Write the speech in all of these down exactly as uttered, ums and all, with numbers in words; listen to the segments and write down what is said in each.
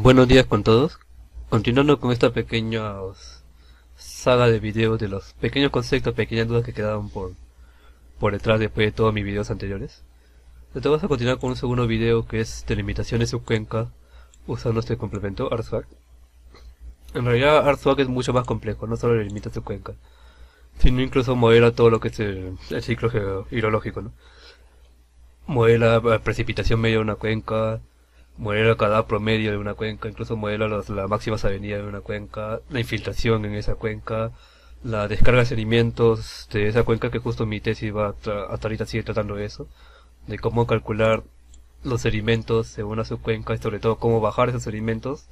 Buenos días con todos. Continuando con esta pequeña saga de videos de los pequeños conceptos, pequeñas dudas que quedaron por por detrás después de todos mis videos anteriores. Entonces vamos a continuar con un segundo video que es delimitación de subcuenca usando este complemento ArtSwag. En realidad ArtSwag es mucho más complejo, no solo delimita subcuenca, sino incluso modela todo lo que es el, el ciclo hidrológico, ¿no? Modela precipitación media de una cuenca, modela cada promedio de una cuenca, incluso modela las, las máximas avenidas de una cuenca, la infiltración en esa cuenca, la descarga de sedimentos de esa cuenca, que justo mi tesis va hasta ahorita sigue tratando de eso, de cómo calcular los sedimentos en una subcuenca y sobre todo cómo bajar esos sedimentos,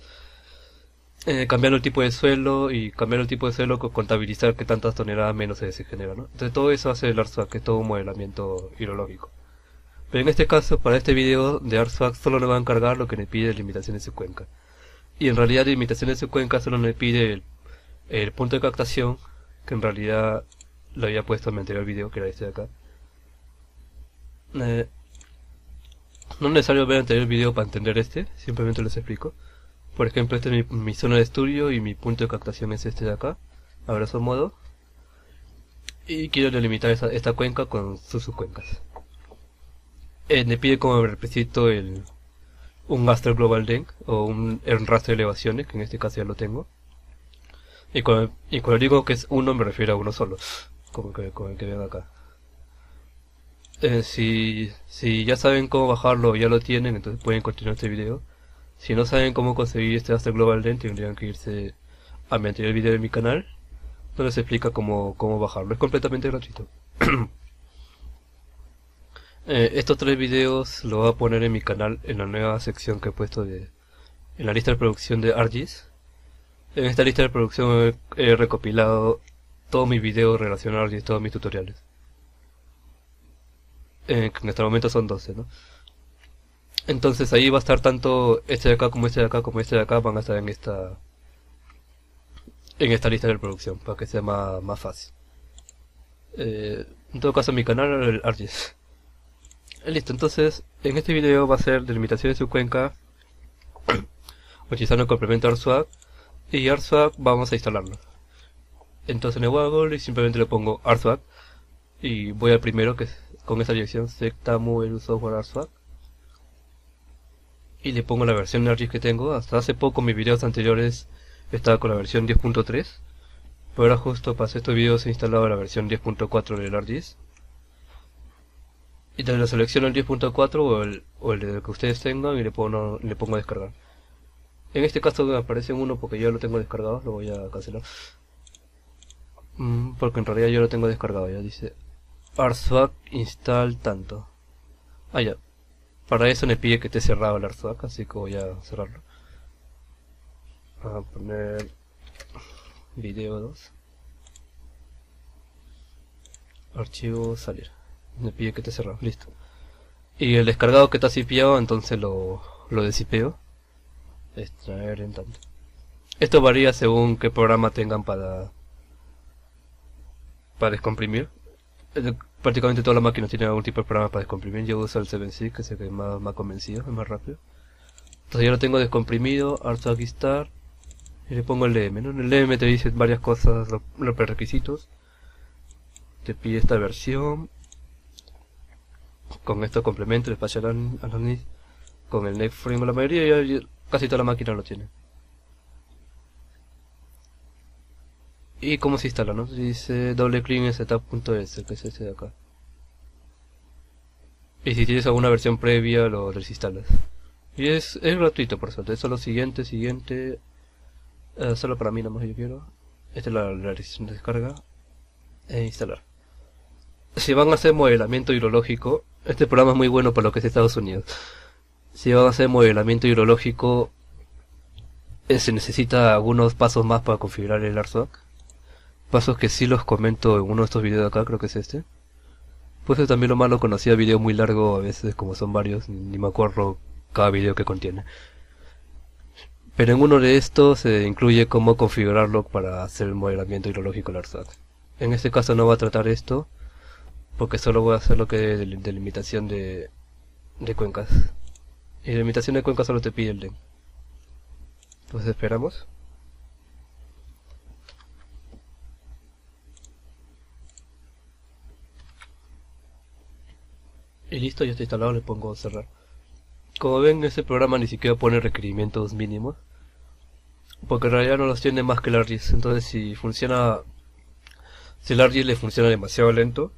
eh, cambiando el tipo de suelo y cambiando el tipo de suelo con contabilizar que tantas toneladas menos se genera, ¿no? Entonces todo eso hace el ArtSwag, que es todo un modelamiento hidrológico. Pero en este caso, para este video de ArtSwag solo nos va a encargar lo que le pide delimitación de su cuenca. Y en realidad delimitación de su cuenca solo le pide el, el punto de captación, que en realidad lo había puesto en mi anterior video, que era este de acá. Eh, no es necesario ver el anterior video para entender este, simplemente les explico. Por ejemplo, esta es mi, mi zona de estudio y mi punto de captación es este de acá, a grosso modo. Y quiero delimitar esa, esta cuenca con sus subcuencas. Eh, me pide como requisito el un raster global length o un, un rastro de elevaciones, que en este caso ya lo tengo, y cuando, y cuando digo que es uno me refiero a uno solo, como, que, como el que ven acá. eh, si, si ya saben cómo bajarlo, ya lo tienen, entonces pueden continuar este video. Si no saben cómo conseguir este raster global length, tendrían que irse a mi anterior video de mi canal, donde se explica cómo, cómo bajarlo, es completamente gratuito. Eh, estos tres videos los voy a poner en mi canal, en la nueva sección que he puesto de, en la lista de producción de ArtGIS. En esta lista de producción he, he recopilado todos mis videos relacionados a ArtGIS, todos mis tutoriales. Eh, en este momento son doce, ¿no? Entonces ahí va a estar tanto este de acá como este de acá como este de acá, van a estar en esta en esta lista de producción, para que sea más, más fácil. Eh, en todo caso, mi canal es el ArtGIS. Listo, entonces en este video va a ser delimitación de subcuenca utilizando el complemento ArtSwag, y ArtSwag vamos a instalarlo. Entonces me voy a Google y simplemente le pongo ArtSwag y voy al primero, que es con esta dirección sectamuelu software ArtSwag, y le pongo la versión de ArtGIS que tengo. Hasta hace poco mis videos anteriores estaba con la versión diez punto tres, pero ahora justo para estos videos he instalado la versión diez punto cuatro del ArtGIS. Y entonces lo selecciono el diez punto cuatro o el, o el que ustedes tengan y le pongo, le pongo a descargar. En este caso me aparece uno porque yo lo tengo descargado, lo voy a cancelar. Mm, porque en realidad yo lo tengo descargado, ya dice ArtSwag install tanto. Ah, ya. Para eso me pide que esté cerrado el ArtSwag, así que voy a cerrarlo. A poner video dos. Archivo salir. Me pide que esté cerrado, listo. Y el descargado que está zipeado, entonces lo, lo deshipeo. Extraer en tanto. Esto varía según qué programa tengan para para descomprimir. Prácticamente todas las máquinas tienen algún tipo de programa para descomprimir. Yo uso el siete zip, que es el que más me ha convencido, es más rápido. Entonces ya lo tengo descomprimido, ArtSwag Start, y le pongo el D M, ¿no? En el D M te dice varias cosas, los, los prerequisitos. Te pide esta versión. Con estos complementos, el Patch Analysis, con el NextFrame, la mayoría, ya, ya, casi toda la máquina lo tiene. Y cómo se instala, ¿no? Dice doble clic en setup punto e s, que es este de acá. Y si tienes alguna versión previa, lo desinstalas. Y es, es gratuito, por suerte. Eso es lo siguiente, siguiente. Uh, solo para mí, nomás yo quiero. Esta es la, la descarga. E instalar. Si van a hacer modelamiento hidrológico, este programa es muy bueno para lo que es Estados Unidos. Si van a hacer modelamiento hidrológico, eh, se necesita algunos pasos más para configurar el ArtSwag. Pasos que sí los comento en uno de estos videos de acá, creo que es este. Pues eso también lo malo, conocía video muy largo, a veces como son varios, ni me acuerdo cada video que contiene. Pero en uno de estos se eh, incluye cómo configurarlo para hacer el modelamiento hidrológico del ArtSwag. En este caso no va a tratar esto, porque solo voy a hacer lo que es de, de, delimitación de, de cuencas. Y delimitación de cuencas solo te pide el length. Entonces esperamos. Y listo, ya está instalado, le pongo cerrar. Como ven, este programa ni siquiera pone requerimientos mínimos, porque en realidad no los tiene más que el ArcGIS. Entonces si funciona, si el ArcGIS le funciona demasiado lento,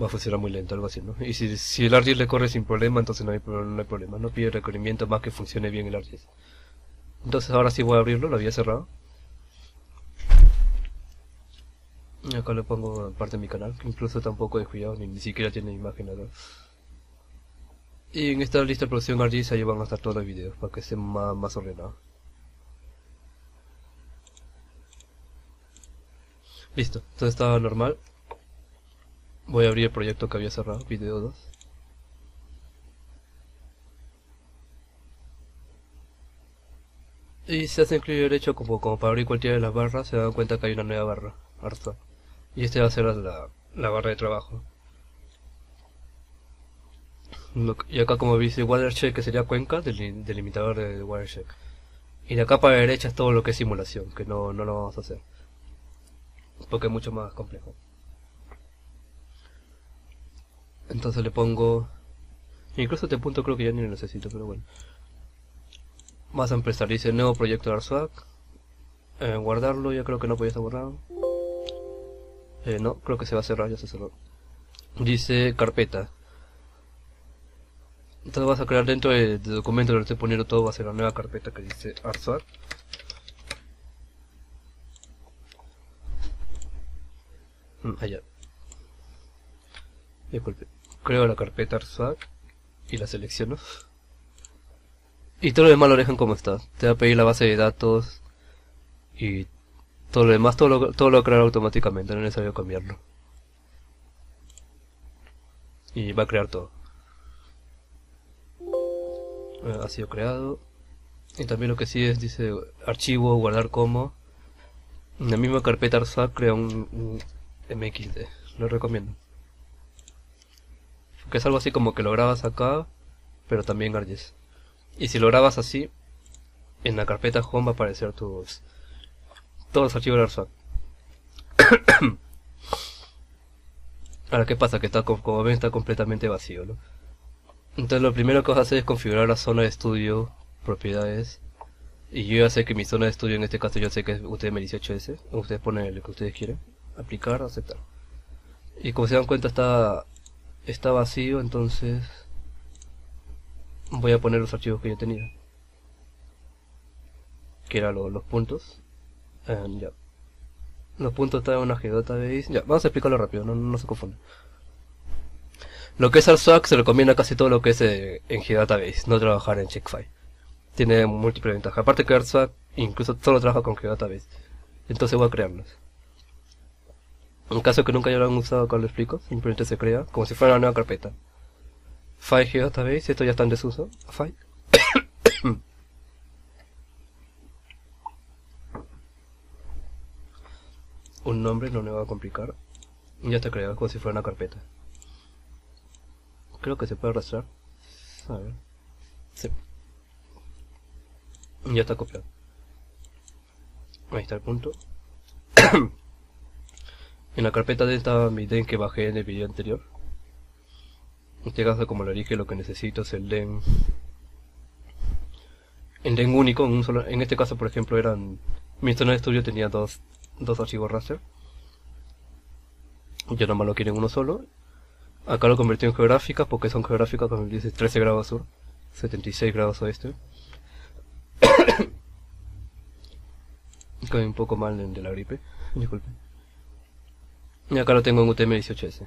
va a funcionar muy lento, algo así, ¿no? Y si, si el ArcGIS le corre sin problema, entonces no hay, no hay problema, no pide requerimientos más que funcione bien el ArcGIS. Entonces ahora sí voy a abrirlo, lo había cerrado. Y acá le pongo parte de mi canal, que incluso tampoco he descuidado, ni, ni siquiera tiene imagen acá. Y en esta lista de producción ArcGIS ahí van a estar todos los videos para que estén más, más ordenados. Listo, todo está normal. Voy a abrir el proyecto que había cerrado, video dos. Y si hacen clic derecho como, como para abrir cualquiera de las barras, se dan cuenta que hay una nueva barra, arsa. Y esta va a ser la, la barra de trabajo. Y acá, como dice Watercheck, que sería cuenca, del delimitador de Watercheck. Y de acá para la derecha es todo lo que es simulación, que no, no lo vamos a hacer, porque es mucho más complejo. Entonces le pongo... incluso este punto creo que ya ni lo necesito, pero bueno. Vas a empezar, dice nuevo proyecto de ArcSwap. Eh, guardarlo, ya creo que no podía estar guardado. Eh, no, creo que se va a cerrar, ya se cerró. Dice carpeta. Entonces vas a crear dentro del documento que le estoy poniendo todo, va a ser la nueva carpeta que dice ArcSwap. Mm, allá. Disculpe. Creo la carpeta ArcSwap y la selecciono. Y todo lo demás lo dejan como está. Te va a pedir la base de datos y todo lo demás, todo lo, todo lo va a crear automáticamente, no es necesario cambiarlo. Y va a crear todo. Ha sido creado. Y también lo que sí es, dice archivo, guardar como. En la misma carpeta ArcSwap crea un, un M X D. Lo recomiendo, que es algo así como que lo grabas acá, pero también ArcGIS. Y si lo grabas así, en la carpeta home va a aparecer tus todos los archivos de ArcSwap. Ahora, ¿qué pasa? Que está, como ven, está completamente vacío, ¿no? Entonces lo primero que vas a hacer es configurar la zona de estudio, propiedades. Y yo ya sé que mi zona de estudio en este caso, yo sé que es U T M dieciocho S. Ustedes ponen lo que ustedes quieren. Aplicar, aceptar. Y como se dan cuenta, está... está vacío, entonces voy a poner los archivos que yo tenía, que eran lo, los puntos. Um, ya. Los puntos están en una geodatabase. Ya, vamos a explicarlo rápido, no, no se confundan. Lo que es ArcSwap se recomienda casi todo lo que es eh, en geodatabase, no trabajar en Checkfile. Tiene múltiples ventajas. Aparte que ArcSwap incluso solo trabaja con geodatabase. Entonces voy a crearlos. En caso que nunca ya lo han usado, acá lo explico. Simplemente se crea como si fuera una nueva carpeta. File geodatabase, esto ya está en desuso. File. Un nombre, no me va a complicar. Ya está creado como si fuera una carpeta. Creo que se puede arrastrar. A ver. Sí. Ya está copiado. Ahí está el punto. En la carpeta de esta mi D E N que bajé en el video anterior. En este caso, como le dije, lo que necesito es el D E N, el D E N único en un solo. En este caso, por ejemplo, eran mi zona de estudio tenía dos, dos archivos raster. Yo nomás lo quiero en uno solo. Acá lo convertí en geográficas, porque son geográficas, como dice, trece grados sur, setenta y seis grados oeste. Cae un poco mal de la gripe, disculpen. Y acá lo tengo en U T M dieciocho S.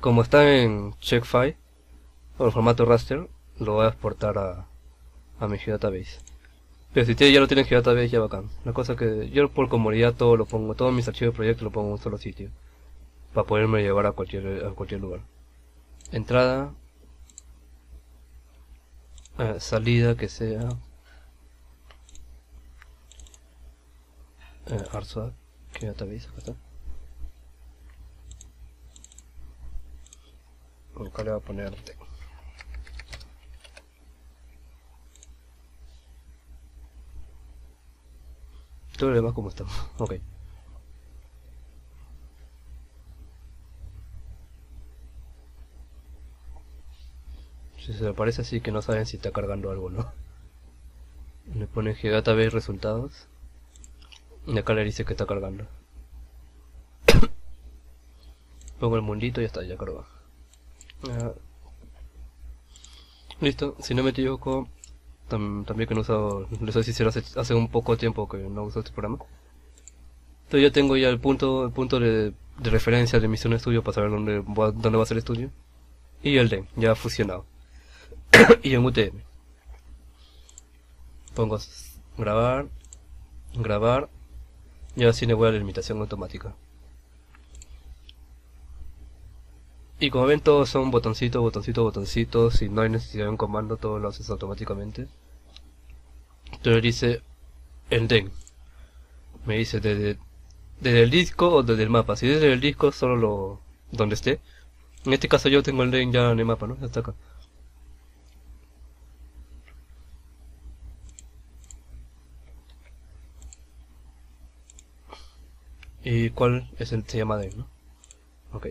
Como está en Checkfile, o el formato raster, lo voy a exportar a, a mi geodatabase. Pero si ustedes ya lo tienen en geodatabase, ya bacán. La cosa que yo por comodidad todo lo pongo, todos mis archivos de proyecto lo pongo en un solo sitio, para poderme llevar a cualquier, a cualquier lugar. Entrada, eh, salida que sea eh, ArcSwap, geodatabase, acá está. Acá le voy a poner Todo lo demás como estamos. Ok. Si se aparece así que no saben si está cargando algo o no. Le ponen Geodatabase resultados. Y acá le dice que está cargando. Pongo el mundito y ya está, ya carga. Uh, listo, si no me equivoco, tam también que no he usado, les soy sincero, hace, hace un poco tiempo que no uso este programa. Entonces ya tengo ya el punto, el punto de, de referencia de mi zona de estudio para saber dónde va, dónde va a ser el estudio. Y el D E M, ya fusionado. Y en U T M. Pongo grabar, grabar, y así le voy a la limitación automática. Y como ven, todos son botoncitos, botoncitos, botoncitos, si no hay necesidad de un comando, todo lo haces automáticamente. Entonces dice el D E M. Me dice desde, desde el disco o desde el mapa. Si desde el disco, solo lo donde esté. En este caso yo tengo el D E M ya en el mapa, ¿no? Hasta acá. ¿Y cuál es el que se llama D E M, no? Ok.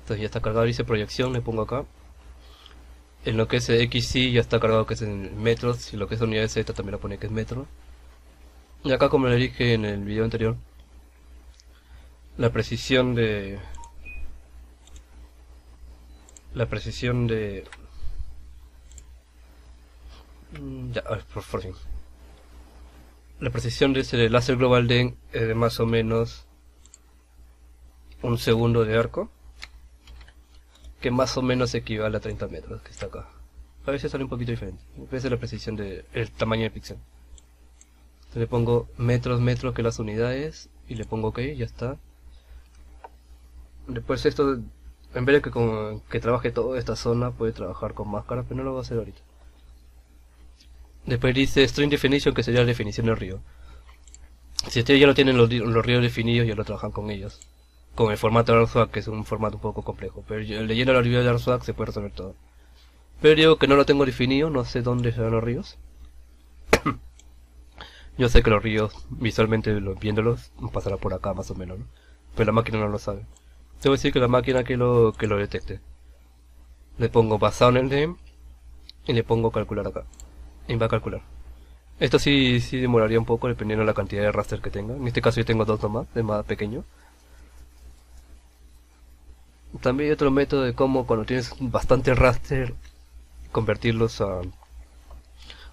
Entonces ya está cargado, dice proyección, le pongo acá. En lo que es X Y ya está cargado, que es en metros, y lo que es unidad Z también lo pone que es metro. Y acá, como le dije en el video anterior, la precisión de la precisión de ya, por, por fin la precisión de ese láser global D E M es de más o menos un segundo de arco, que más o menos equivale a treinta metros, que está acá. A veces sale un poquito diferente, a veces la precisión del de, tamaño del píxel. Entonces le pongo metros, metros, que las unidades, y le pongo OK, ya está. Después esto, en vez de que, con, que trabaje toda esta zona, puede trabajar con máscara, pero no lo voy a hacer ahorita. Después dice Stream Definition, que sería la definición del río. Si ustedes ya lo tienen los, los ríos definidos, ya lo trabajan con ellos. Con el formato de ArcSwag, que es un formato un poco complejo. Pero leyendo la librería de ArcSwag se puede resolver todo. Pero digo que no lo tengo definido, no sé dónde serán los ríos. Yo sé que los ríos, visualmente viéndolos, pasará por acá más o menos, ¿no? Pero la máquina no lo sabe. Debo decir que la máquina que lo, que lo detecte. Le pongo basado en el D E M y le pongo calcular acá. Y va a calcular. Esto sí, sí demoraría un poco dependiendo de la cantidad de raster que tenga. En este caso yo tengo dos nomás, es más pequeño. También hay otro método de cómo, cuando tienes bastante raster, convertirlos a,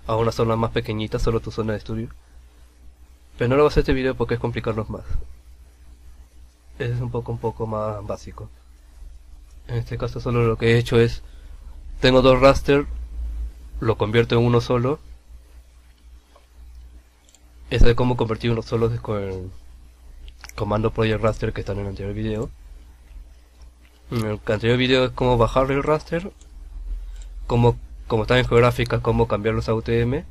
a una zona más pequeñita, solo tu zona de estudio. Pero no lo voy a hacer este video porque es complicarnos más. Ese es un poco un poco más básico. En este caso solo lo que he hecho es, tengo dos raster, lo convierto en uno solo. Eso de cómo convertir uno solo es con el comando project raster que está en el anterior video. En el anterior video es cómo bajar el raster, cómo, como están en geográficas, cómo cambiarlos a U T M.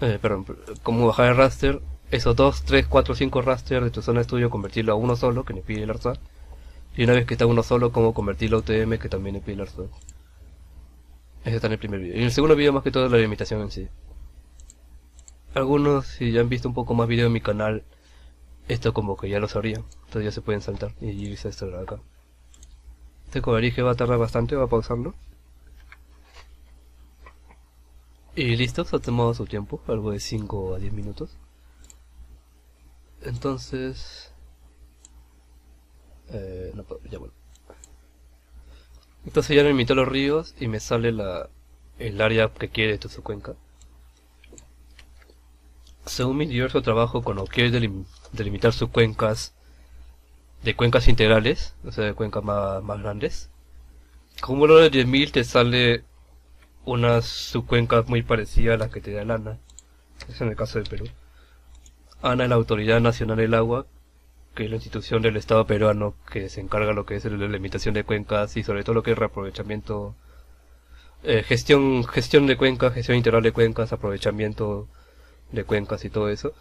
Eh, perdón, cómo bajar el raster, esos dos, tres, cuatro, cinco raster de tu zona de estudio, convertirlo a uno solo, que le pide el ArcSwag. Y una vez que está uno solo, cómo convertirlo a U T M, que también le pide el ArcSwag. Ese está en el primer video. Y en el segundo video, más que todo, la limitación en sí. Algunos, si ya han visto un poco más videos en mi canal, esto como que ya lo sabría, entonces ya se pueden saltar y irse a esto de acá. Este coverage que va a tardar bastante, va a pausarlo. Y listo, se ha tomado su tiempo, algo de cinco a diez minutos. Entonces... Eh, no, ya bueno. Entonces ya me limitó los ríos y me sale la, el área que quiere de su cuenca. Según mi diverso trabajo, cuando quieres delim delimitar sus cuencas de cuencas integrales, o sea, de cuencas más, más grandes, con un valor de diez mil te sale unas subcuencas muy parecidas a las que te da el ANA. Es en el caso del Perú. ANA es la Autoridad Nacional del Agua, que es la institución del Estado peruano que se encarga de lo que es la delimitación de cuencas y sobre todo lo que es reaprovechamiento, eh, gestión, gestión de cuencas, gestión integral de cuencas, aprovechamiento de cuencas y todo eso.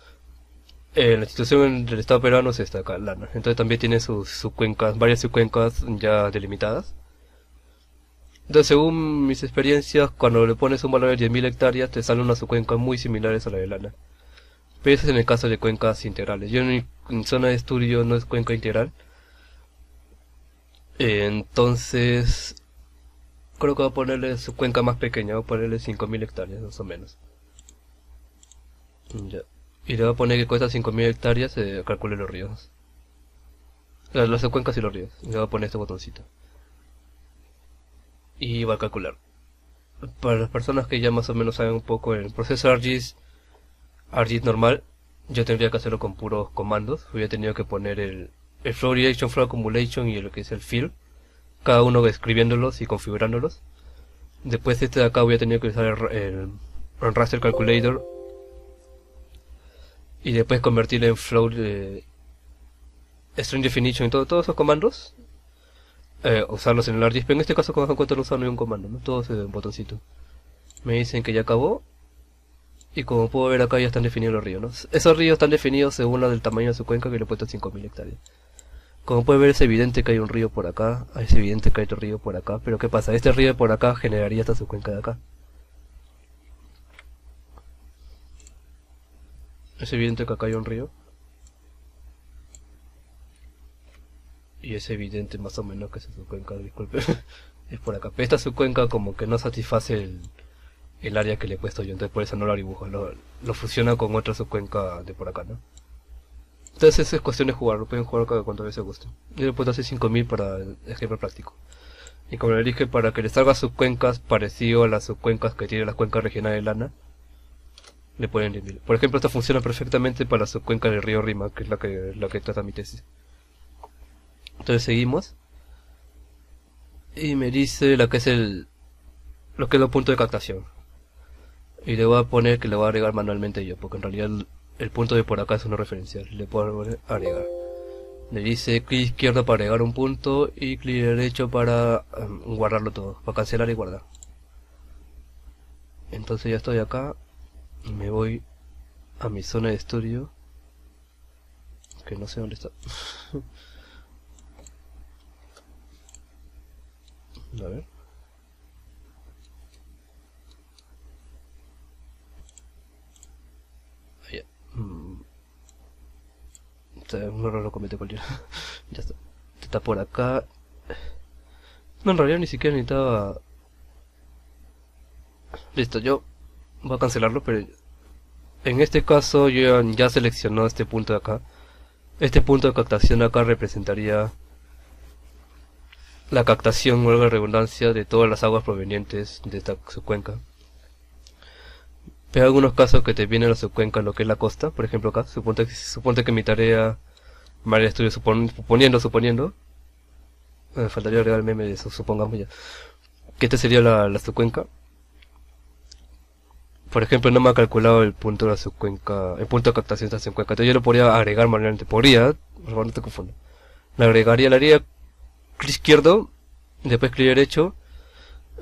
Eh, la institución del Estado peruano es esta acá, LANA. Entonces también tiene sus subcuencas, varias subcuencas ya delimitadas. Entonces, según mis experiencias, cuando le pones un valor de diez mil hectáreas, te salen unas cuencas muy similares a la de lana. Pero eso es en el caso de cuencas integrales. Yo en mi en zona de estudio no es cuenca integral. Eh, entonces, creo que voy a ponerle su cuenca más pequeña, voy a ponerle cinco mil hectáreas, más o menos. Ya. Y le voy a poner que cuesta cinco mil hectáreas, eh, calcule los ríos. Las, las cuencas y los ríos. Le voy a poner este botoncito. Y va a calcular. Para las personas que ya más o menos saben un poco el proceso ArcGIS, ArcGIS normal, yo tendría que hacerlo con puros comandos. Hubiera tenido que poner el, el Flow Direction, Flow Accumulation y lo que es el Fill, cada uno escribiéndolos y configurándolos. Después este de acá hubiera tenido que usar el, el, el Raster Calculator y después convertirlo en Flow, eh, String Definition y todo, todos esos comandos. Eh, usarlos en el ArcGIS, pero en este caso como se encuentra no usan ni un comando, ¿no? Todo es un botoncito. Me dicen que ya acabó. Y como puedo ver acá ya están definidos los ríos, ¿no? Esos ríos están definidos según la del tamaño de su cuenca, que le he puesto cinco mil hectáreas. Como puede ver, es evidente que hay un río por acá, es evidente que hay otro río por acá, pero ¿qué pasa? Este río por acá generaría hasta su cuenca de acá. Es evidente que acá hay un río. Y es evidente más o menos que esa subcuenca, disculpe, es por acá. Pero esta subcuenca como que no satisface el, el área que le he puesto yo, entonces por eso no la dibujo, lo, lo fusiona con otra subcuenca de por acá, ¿no? Entonces es cuestión de jugar, lo pueden jugar cada cuantas veces gusten. Yo le he puesto hace cinco mil para ejemplo práctico. Y como le dije, para que le salga subcuencas parecido a las subcuencas que tiene las cuencas regionales de lana, le ponen diez mil. Por ejemplo, esta funciona perfectamente para la subcuenca del río Rima, que es la que, la que trata mi tesis. Entonces seguimos y me dice lo que es el lo que es los puntos de captación, y le voy a poner que le voy a agregar manualmente yo, porque en realidad el, el punto de por acá es uno referencial. Le puedo agregar, le dice clic izquierdo para agregar un punto y clic derecho para um, guardarlo todo, para cancelar y guardar. Entonces ya estoy acá y me voy a mi zona de estudio, que no sé dónde está. A ver. Ah, ya. Mm. O sea, un error lo comete cualquiera. Ya está. Está por acá. No, en realidad ni siquiera necesitaba. Listo, yo voy a cancelarlo, pero en este caso yo ya seleccionó este punto de acá. Este punto de captación de acá representaría la captación, o la redundancia, de todas las aguas provenientes de esta subcuenca. Pero hay algunos casos que te viene la subcuenca, lo que es la costa, por ejemplo acá. Suponte que, suponte que mi tarea, mi estudio, supon, suponiendo, suponiendo, eh, faltaría agregar el meme de eso, supongamos ya, que esta sería la, la subcuenca. Por ejemplo, no me ha calculado el punto de la subcuenca, el punto de captación de esta subcuenca, entonces yo lo podría agregar manualmente, podría, por favor no te confundo. Le agregaría, la haría clic izquierdo, después clic derecho,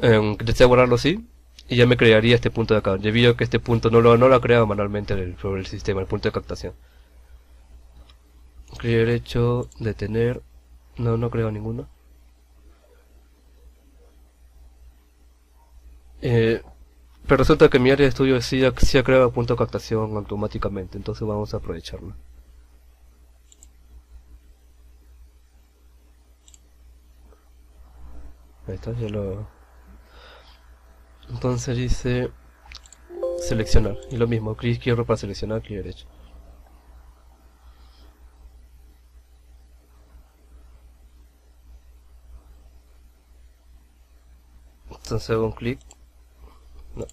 eh, deseo guardarlo así, y ya me crearía este punto de acá, debido a que este punto no lo, no lo ha creado manualmente el, sobre el sistema, el punto de captación. Clic derecho, detener, no, no creo ninguno. Eh, pero resulta que mi área de estudio sí, sí ha creado punto de captación automáticamente, entonces vamos a aprovecharlo. Ahí está, ya lo... Entonces dice... Seleccionar, y lo mismo, clic izquierdo para seleccionar, clic derecho. Entonces hago un clic... No.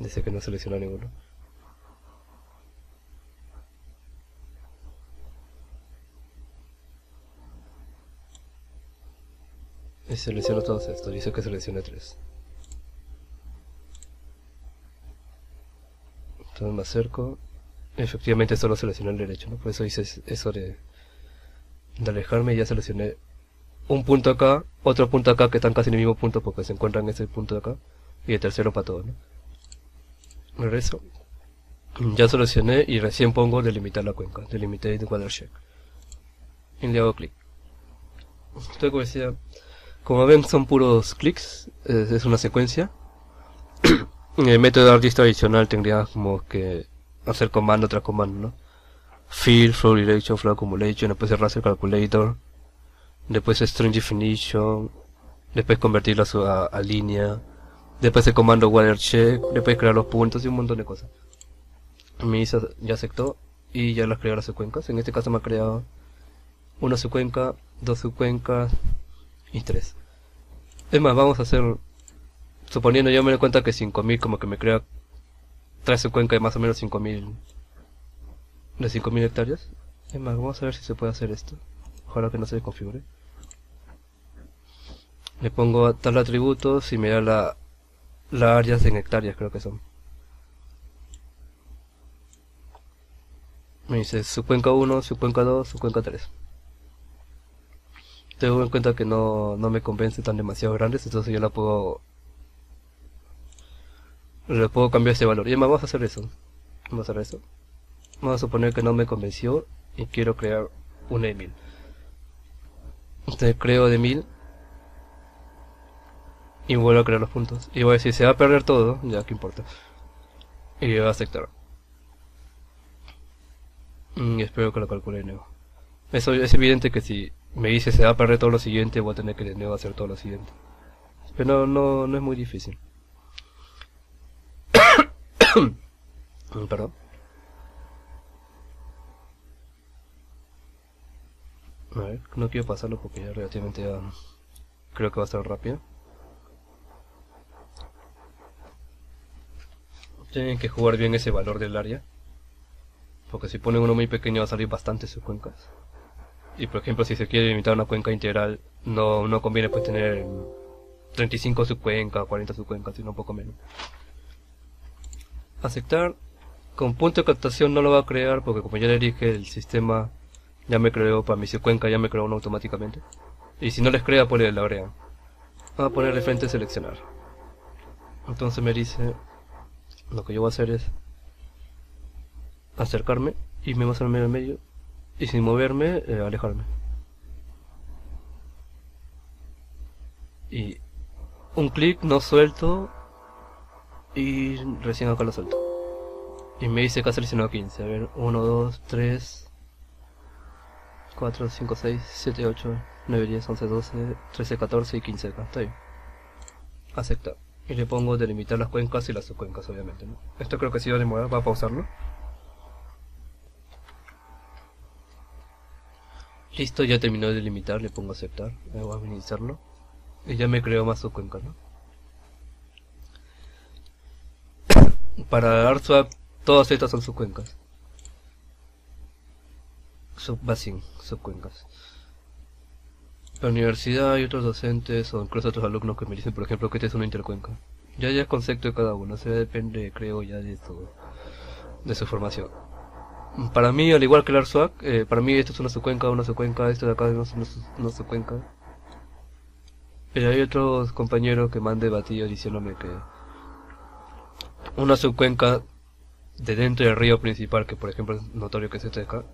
Dice que no selecciona ninguno. Y selecciono todos estos, dice que seleccione tres. Entonces me acerco. Efectivamente solo seleccioné el derecho, ¿no? Por eso hice eso de, de alejarme, y ya seleccioné un punto acá, otro punto acá que están casi en el mismo punto porque se encuentran en ese punto de acá, y el tercero para todos, ¿no? Regreso. Ya seleccioné y recién pongo delimitar la cuenca, delimitar el water check. Y le hago clic. Estoy como decía... Como ven, son puros clics, es, es una secuencia. El método de artista tradicional tendría como que hacer comando tras comando, ¿no? Fill, Flow Relation, Flow Accumulation, después Raster Calculator, después String Definition, después convertirlo a, a línea, después el comando Water Check, después crear los puntos y un montón de cosas. Mi I S A ya aceptó y ya las creó las subcuencas. En este caso me ha creado una subcuenca, dos subcuencas y tres. Es más, vamos a hacer, suponiendo, yo me doy cuenta que cinco mil como que me crea tres subcuencas de más o menos cinco mil, de cinco mil hectáreas. Es más, vamos a ver si se puede hacer esto. Ojalá que no se desconfigure. Le pongo a tal atributos y me da la, la áreas en hectáreas, creo que son. Me dice subcuenca uno, subcuenca dos, subcuenca tres. Tengo en cuenta que no, no me convence tan demasiado grandes, entonces yo la puedo, le puedo cambiar ese valor. Y además vamos a hacer eso. Vamos a hacer eso. Vamos a suponer que no me convenció y quiero crear una de mil. Entonces creo de mil y vuelvo a crear los puntos. Y voy a decir, se va a perder todo, ya que importa. Y voy a aceptar. Y espero que lo calcule de nuevo. Eso es evidente que si me dice se va a perder todo lo siguiente, voy a tener que de nuevo hacer todo lo siguiente. Pero no, no, no es muy difícil. Perdón. A ver, no quiero pasarlo porque ya relativamente ya creo que va a estar rápido. Tienen que jugar bien ese valor del área, porque si ponen uno muy pequeño va a salir bastantes subcuencas. Y por ejemplo, si se quiere limitar una cuenca integral, no, no conviene pues tener treinta y cinco subcuencas, cuarenta subcuencas, sino un poco menos. Aceptar. Con punto de captación no lo va a crear porque como ya le dije, el sistema ya me creó para mi subcuenca, ya me creó uno automáticamente. Y si no les crea, pues le la agrega. Voy a ponerle frente a seleccionar. Entonces me dice, lo que yo voy a hacer es acercarme y me voy a medio al medio y sin moverme, eh, alejarme. Y un clic, no suelto y recién acá lo suelto. Y me dice que ha seleccionado quince. A ver, uno, dos, tres, cuatro, cinco, seis, siete, ocho, nueve, diez, once, doce, trece, catorce y quince acá. Está bien. Acepta. Y le pongo delimitar las cuencas y las subcuencas, obviamente, ¿no? Esto creo que sí va a demorar, va a pausarlo. Listo, ya terminó de delimitar, le pongo aceptar, voy a iniciarlo. Y ya me creó más subcuencas, ¿no? Para ArtSwap, todas estas son subcuencas. Subbasin, subcuencas. La universidad y otros docentes o incluso otros alumnos que me dicen, por ejemplo, que esta es una intercuenca. Ya ya es concepto de cada uno, o sea, depende, creo, ya de su, de su formación. Para mí, al igual que el ArtSwap, eh, para mí esto es una subcuenca, una subcuenca, esto de acá no es una, una subcuenca. Pero hay otros compañeros que me han debatido diciéndome que una subcuenca de dentro del río principal, que por ejemplo es notorio que es este de acá,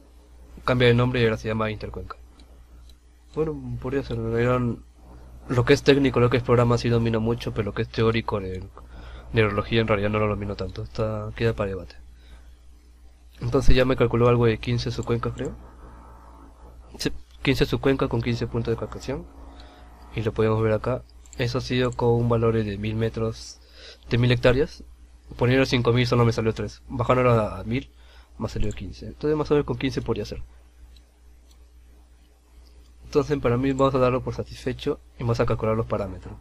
cambia de nombre y ahora se llama intercuenca. Bueno, podría ser, lo que es técnico, lo que es programa sí domino mucho, pero lo que es teórico de neurología en realidad no lo domino tanto, está, queda para debate. Entonces ya me calculó algo de quince subcuencas, creo. Sí, quince subcuencas con quince puntos de calculación. Y lo podemos ver acá. Eso ha sido con un valor de mil metros, de mil hectáreas. Poniendo cinco mil solo me salió tres. Bajándolo a mil, me salió quince. Entonces más o menos con quince podría ser. Entonces para mí vamos a darlo por satisfecho y vamos a calcular los parámetros.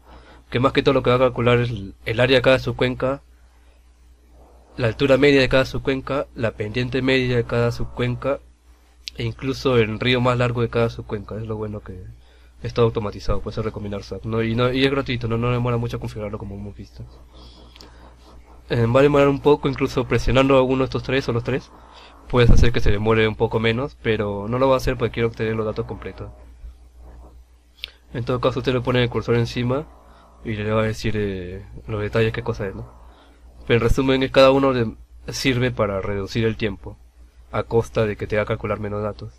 Que más que todo lo que va a calcular es el área de cada subcuenca, la altura media de cada subcuenca, la pendiente media de cada subcuenca e incluso el río más largo de cada subcuenca. Es lo bueno que es todo automatizado, puede ser recombinar S A P, ¿no? Y, no, y es gratuito, no, no demora mucho configurarlo como hemos visto. Eh, va a demorar un poco, incluso presionando a uno de estos tres o los tres, puedes hacer que se demore un poco menos, pero no lo va a hacer porque quiero obtener los datos completos. En todo caso usted le pone el cursor encima y le va a decir eh, los detalles qué cosa es, ¿no? Pero en resumen, cada uno de, sirve para reducir el tiempo, a costa de que te haga calcular menos datos.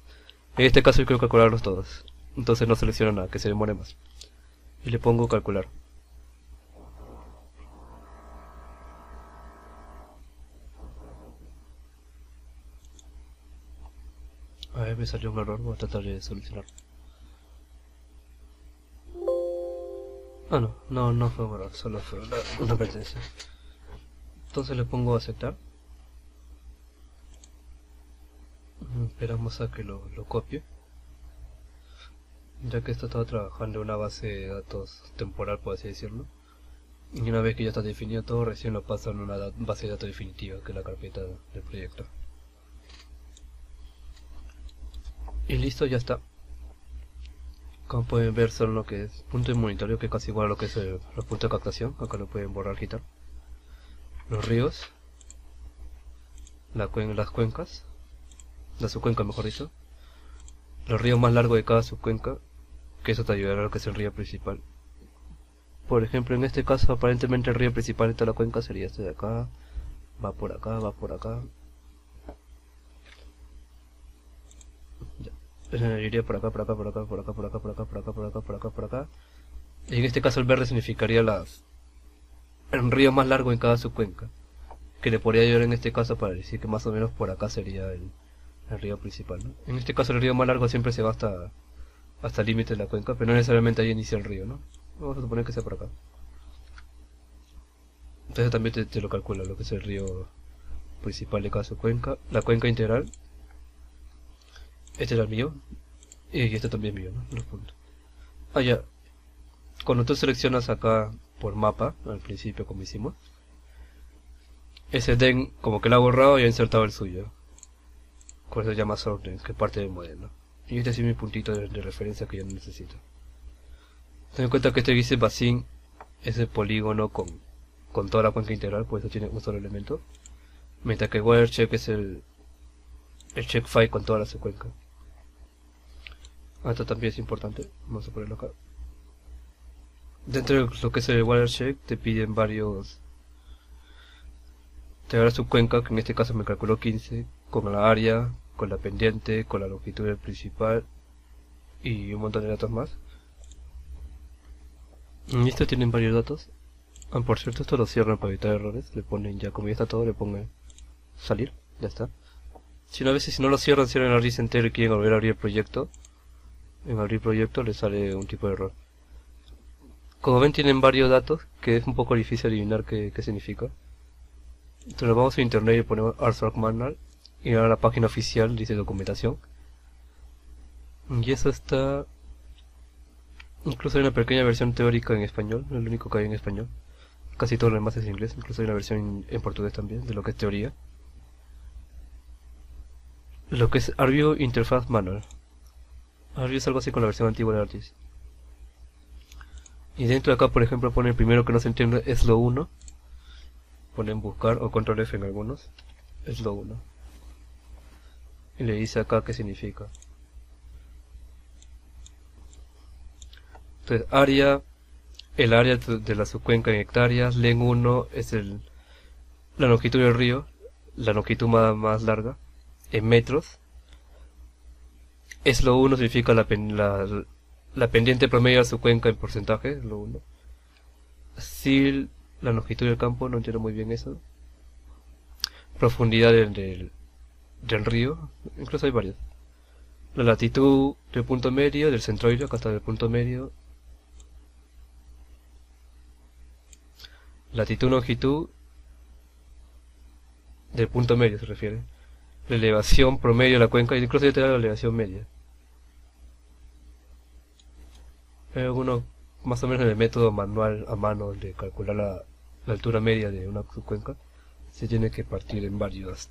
En este caso yo quiero calcularlos todos, entonces no selecciono nada, que se demore más. y le pongo calcular. A ver, me salió un error, voy a tratar de solucionarlo. Ah, no, no, no fue un error, solo fue una, una advertencia. Entonces le pongo aceptar. Esperamos a que lo, lo copie, ya que esto estaba trabajando en una base de datos temporal, por así decirlo, y una vez que ya está definido todo, recién lo paso en una base de datos definitiva, que es la carpeta del proyecto. Y listo, ya está. Como pueden ver, son lo que es punto inmunitario, que es casi igual a lo que es el, los puntos de captación. Acá lo pueden borrar, quitar los ríos, la cuen las cuencas, la subcuenca mejor dicho, los ríos más largos de cada subcuenca, que eso te ayudará a lo que es el río principal. Por ejemplo, en este caso aparentemente el río principal de toda la cuenca sería este de acá, va por acá, va por acá, ya. Iría por acá, por acá, por acá, por acá, por acá, por acá, por acá, por acá, por acá, por acá, y en este caso el verde significaría las el río más largo en cada subcuenca, que le podría ayudar en este caso para decir que más o menos por acá sería el el río principal, ¿no? En este caso el río más largo siempre se va hasta, hasta el límite de la cuenca, pero no necesariamente ahí inicia el río, ¿no? Vamos a suponer que sea por acá. Entonces también te, te lo calcula lo que es el río principal de cada subcuenca, la cuenca integral. Este era el mío, y este también es mío, ¿no? Los puntos. Ah, ya. Cuando tú seleccionas acá por mapa, al principio como hicimos, ese den como que lo ha borrado y ha insertado el suyo. Por eso llama Sorting, que es parte del modelo. Y este es mi puntito de, de referencia que yo no necesito. Ten en cuenta que este dice Basin es el polígono con, con toda la cuenca integral, por eso tiene un solo elemento. Mientras que WireCheck es el, el check file con toda la subcuenca. Esto también es importante, vamos a ponerlo acá. Dentro de lo que es el WireCheck te piden varios. Te da la subcuenca, que en este caso me calculó quince, con la área, con la pendiente, con la longitud del principal y un montón de datos más. Y estos tienen varios datos. Ah, por cierto, esto lo cierran para evitar errores. Le ponen ya, como ya está todo, le ponen salir, ya está. Si no, a veces si no lo cierran, cierran el R I S entero y quieren volver a abrir el proyecto, en abrir proyecto les sale un tipo de error. Como ven, tienen varios datos que es un poco difícil adivinar qué, qué significa. Entonces vamos a internet y ponemos ArtSource Manual. Y ahora la página oficial dice documentación. Y eso está. Incluso hay una pequeña versión teórica en español, no es lo único que hay en español. Casi todo lo demás es en inglés, incluso hay una versión en portugués también, de lo que es teoría. Lo que es ArtView Interface Manual. ArtView es algo así con la versión antigua de ArtIS. Y dentro de acá, por ejemplo, pone el primero que no se entiende es lo uno. Ponen buscar o control F en algunos. Es lo uno. Y le dice acá qué significa. Entonces, área, el área de la subcuenca en hectáreas, len uno es el, la longitud del río, la longitud más, más larga, en metros. Eslo uno significa la, pen, la, la pendiente promedio de la subcuenca en porcentaje, eslo uno. Sil, la longitud del campo, no entiendo muy bien eso. Profundidad del... del del río, incluso hay varias. La latitud del punto medio, del centroide, acá está el punto medio. Latitud, longitud del punto medio se refiere. La elevación promedio de la cuenca, incluso ya te da la elevación media. Hay algunos más o menos en el método manual a mano de calcular la, la altura media de una subcuenca. Se tiene que partir en varios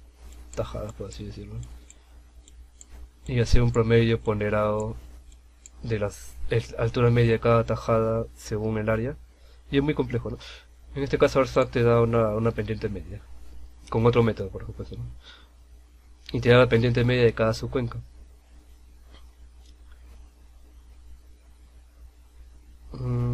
tajadas, por así decirlo, y hacer un promedio ponderado de las alturas media de cada tajada según el área, y es muy complejo, ¿no? En este caso ArtStack te da una, una pendiente media con otro método, por supuesto, ¿no? Y te da la pendiente media de cada subcuenca. mm.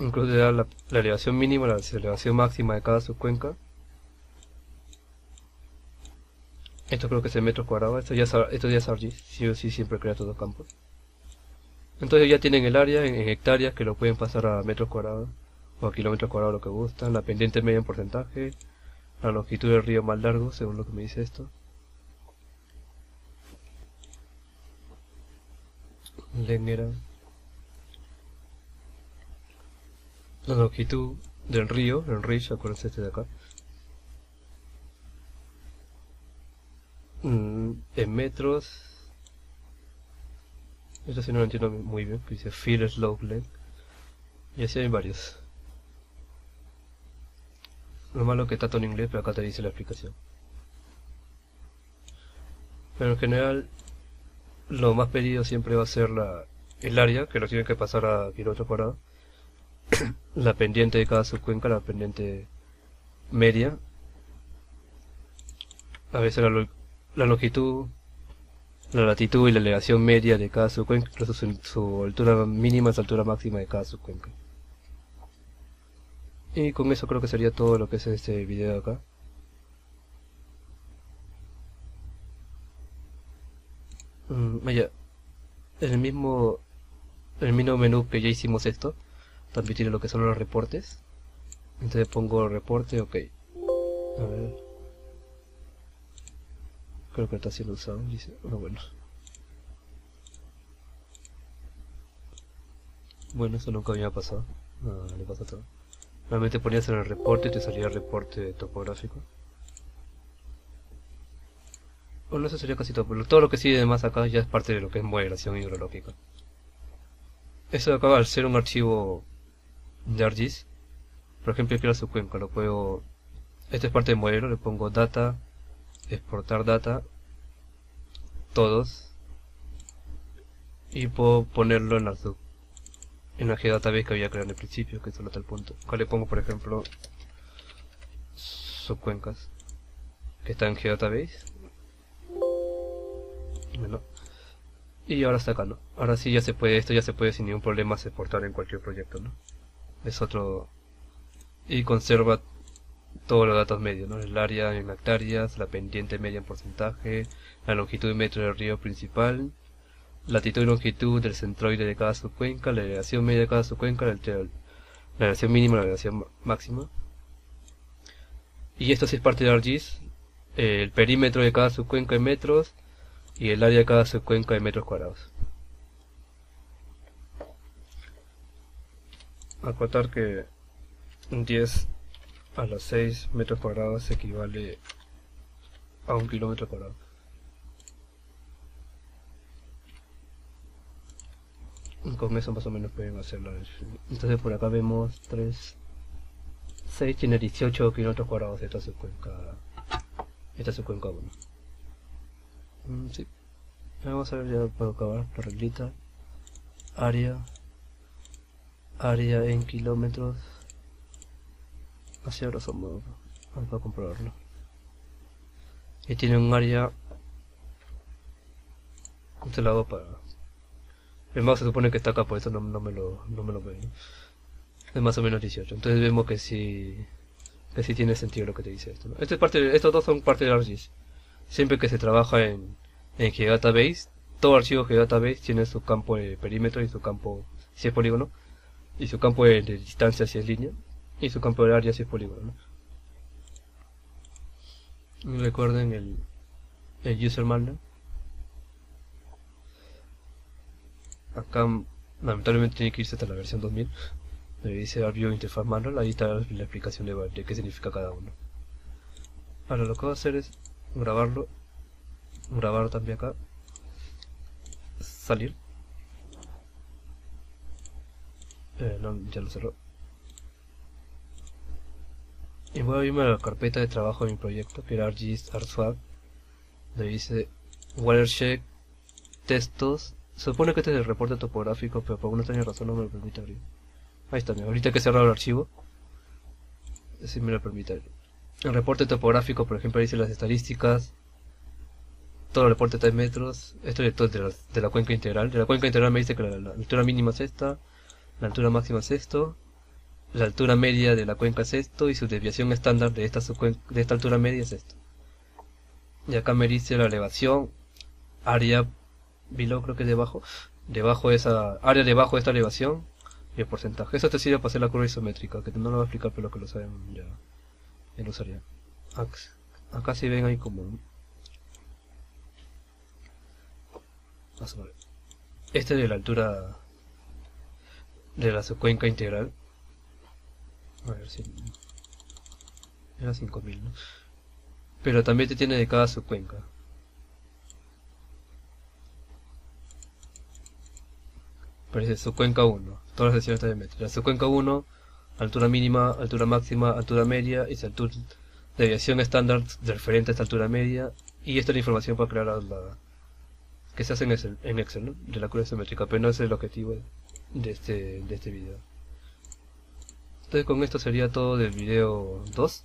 Incluso te da la, la elevación mínima, la elevación máxima de cada subcuenca. Esto creo que es el metro cuadrado. Esto ya es, esto ya es R G, sí o sí siempre crea todo campo. Entonces ya tienen el área en, en hectáreas, que lo pueden pasar a metros cuadrados o a kilómetros cuadrados, lo que gustan. La pendiente media en porcentaje, la longitud del río más largo, según lo que me dice esto. Lengera. La longitud del río, el ridge, acuérdense este de acá. Mm, en metros. Esto sí no lo entiendo muy bien, que dice Field Slope Length. Y así hay varios. Lo malo que está todo en inglés, pero acá te dice la explicación. Pero en general, lo más pedido siempre va a ser la, el área, que lo tienen que pasar a kilómetros cuadrados. La pendiente de cada subcuenca, la pendiente media. A veces la, lo, la longitud, la latitud y la elevación media de cada subcuenca, incluso su, su altura mínima es la altura máxima de cada subcuenca. Y con eso creo que sería todo lo que es este video de acá. Mm, vaya, en el mismo, el mismo menú que ya hicimos esto, también tiene lo que son los reportes. Entonces pongo reporte, ok. A ver. Creo que está siendo usado, dice. Bueno, bueno. Bueno, eso nunca había pasado. No, le pasa todo. Normalmente ponías en el reporte y te salía el reporte topográfico. Bueno, eso sería casi todo. Pero todo lo que sigue demás acá ya es parte de lo que es modelación hidrológica. Esto de acá, al ser un archivo de R G I S, por ejemplo, yo quiero su cuenca, lo puedo... Esta es parte del modelo, le pongo data, exportar data, todos, y puedo ponerlo en la sub, en la geodatabase que había creado en el principio, que solo está el punto. Acá le pongo, por ejemplo, subcuencas, que está en geodatabase. Bueno. Y ahora está acá, ¿no? Ahora sí ya se puede, esto ya se puede sin ningún problema exportar en cualquier proyecto, ¿no? Es otro... Y conserva todos los datos medios, ¿no? El área en hectáreas, la pendiente media en porcentaje, la longitud y metro del río principal, latitud y longitud del centroide de cada subcuenca, la elevación media de cada subcuenca, la elevación mínima, la elevación máxima. Y esto sí es parte de R G I S, el perímetro de cada subcuenca en metros, y el área de cada subcuenca de metros cuadrados. Acotar que diez a las seis metros cuadrados equivale a un kilómetro cuadrado. Con eso más o menos pueden hacerlo. Entonces por acá vemos tres, seis tiene dieciocho kilómetros cuadrados esta subcuenca, esta subcuenca uno. Sí. Vamos a ver, ya puedo acabar la reglita. Área. Área en kilómetros. Así ahora son modos. Vamos a comprobarlo. Y tiene un área. Este lado para. El mapa se supone que está acá, por eso no, no me lo no me lo veo. Es más o menos dieciocho. Entonces vemos que sí. Que sí tiene sentido lo que te dice esto, ¿no? Este es parte de, estos dos son parte de R G I S. Siempre que se trabaja en, en Geodatabase, todo archivo Geodatabase tiene su campo de perímetro y su campo si es polígono, y su campo de, de distancia si es línea, y su campo de área si es polígono, ¿no? Y recuerden el, el user manual. Acá lamentablemente tiene que irse hasta la versión dos mil, donde dice Arview Interface Manual, ahí está la explicación de, de qué significa cada uno. Ahora lo que voy a hacer es grabarlo, grabar también acá, salir, eh, no, ya lo cerró, y voy a irme a la carpeta de trabajo de mi proyecto, que era R G I S ArtSwap, donde dice Watershed, textos. Se supone que este es el reporte topográfico, pero por alguna extraña razón no me lo permite abrir. Ahí está, ahorita que he cerrado el archivo, si me lo permite abrir. El reporte topográfico, por ejemplo, dice las estadísticas, todo el reporte está en metros, esto es de la, de la cuenca integral. De la cuenca integral me dice que la, la altura mínima es esta, la altura máxima es esto, la altura media de la cuenca es esto, y su desviación estándar de esta, de esta altura media es esto. Y acá me dice la elevación, área below, creo que es debajo, debajo de esa, área debajo de esta elevación y el porcentaje. Eso te sirve para hacer la curva isométrica, que no lo voy a explicar, pero que lo saben ya, ya lo usaría. Acá, acá si ven ahí como, ¿no? Vamos a ver. Este es de la altura de la subcuenca integral. A ver si... Era cinco mil, ¿no? Pero también te tiene de cada subcuenca. Parece subcuenca uno. Todas las secciones están en metros. La subcuenca uno, altura mínima, altura máxima, altura media y su altura de deviación estándar referente a esta altura media. Y esta es la información para crear la... que se hace en Excel, en Excel, ¿no? De la curva isométrica, pero no es el objetivo de este, de este video. Entonces con esto sería todo del video dos.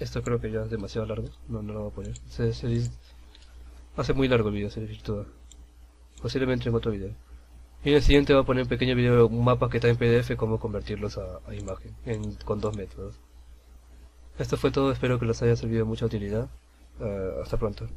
Esto creo que ya es demasiado largo, no, no lo voy a poner. Se, se hace muy largo el video, se desvirtúa. Posiblemente en otro video. Y en el siguiente voy a poner un pequeño video, un mapa que está en P D F, cómo convertirlos a, a imagen, en, con dos métodos. Esto fue todo, espero que les haya servido de mucha utilidad. Uh, hasta pronto.